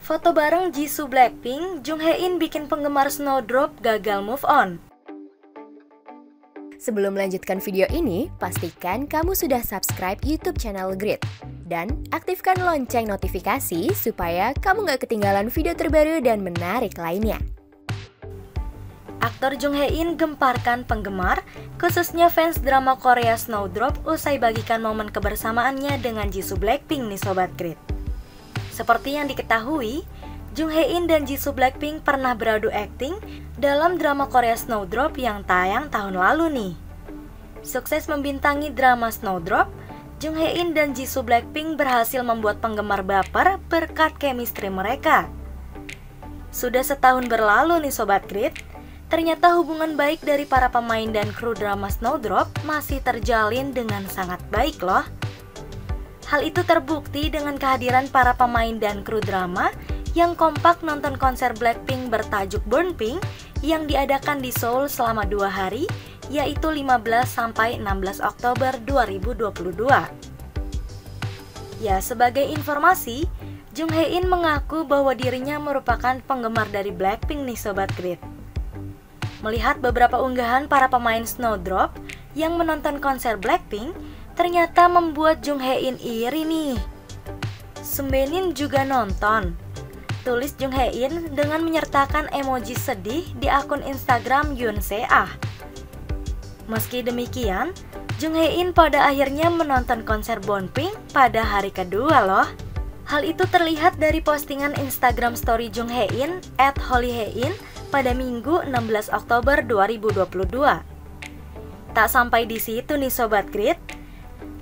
Foto bareng Jisoo Blackpink, Jung Hae-in bikin penggemar Snowdrop gagal move on. Sebelum melanjutkan video ini, pastikan kamu sudah subscribe YouTube channel Grid. Dan aktifkan lonceng notifikasi supaya kamu nggak ketinggalan video terbaru dan menarik lainnya. Aktor Jung Hae-in gemparkan penggemar, khususnya fans drama Korea Snowdrop usai bagikan momen kebersamaannya dengan Jisoo Blackpink nih Sobat Grid. Seperti yang diketahui, Jung Hae-in dan Jisoo Blackpink pernah beradu akting dalam drama Korea Snowdrop yang tayang tahun lalu nih. Sukses membintangi drama Snowdrop, Jung Hae-in dan Jisoo Blackpink berhasil membuat penggemar baper berkat chemistry mereka. Sudah setahun berlalu nih Sobat Grid, ternyata hubungan baik dari para pemain dan kru drama Snowdrop masih terjalin dengan sangat baik loh. Hal itu terbukti dengan kehadiran para pemain dan kru drama yang kompak nonton konser Blackpink bertajuk Born Pink yang diadakan di Seoul selama 2 hari, yaitu 15–16 Oktober 2022. Ya, sebagai informasi, Jung Hae-in mengaku bahwa dirinya merupakan penggemar dari Blackpink nih Sobat Grid. Melihat beberapa unggahan para pemain Snowdrop yang menonton konser Blackpink, ternyata membuat Jung Hae-in iri nih. Sumbenin juga nonton, tulis Jung Hae-in dengan menyertakan emoji sedih di akun Instagram Yun Se Ah. Meski demikian, Jung Hae-in pada akhirnya menonton konser Born Pink pada hari kedua loh. Hal itu terlihat dari postingan Instagram story Jung Hae-in @holyhaein pada Minggu 16 Oktober 2022. Tak sampai di situ nih Sobat Grid,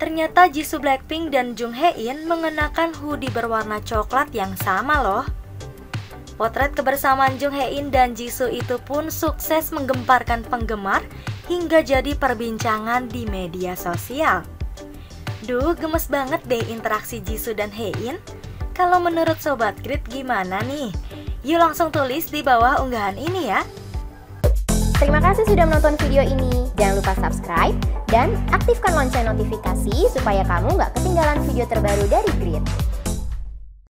ternyata Jisoo Blackpink dan Jung Hae-in mengenakan hoodie berwarna coklat yang sama loh. Potret kebersamaan Jung Hae-in dan Jisoo itu pun sukses menggemparkan penggemar hingga jadi perbincangan di media sosial. Duh, gemes banget deh interaksi Jisoo dan Hae-in. Kalau menurut Sobat Grid gimana nih? Yuk langsung tulis di bawah unggahan ini ya. Terima kasih sudah menonton video ini. Jangan lupa subscribe dan aktifkan lonceng notifikasi supaya kamu nggak ketinggalan video terbaru dari Grid.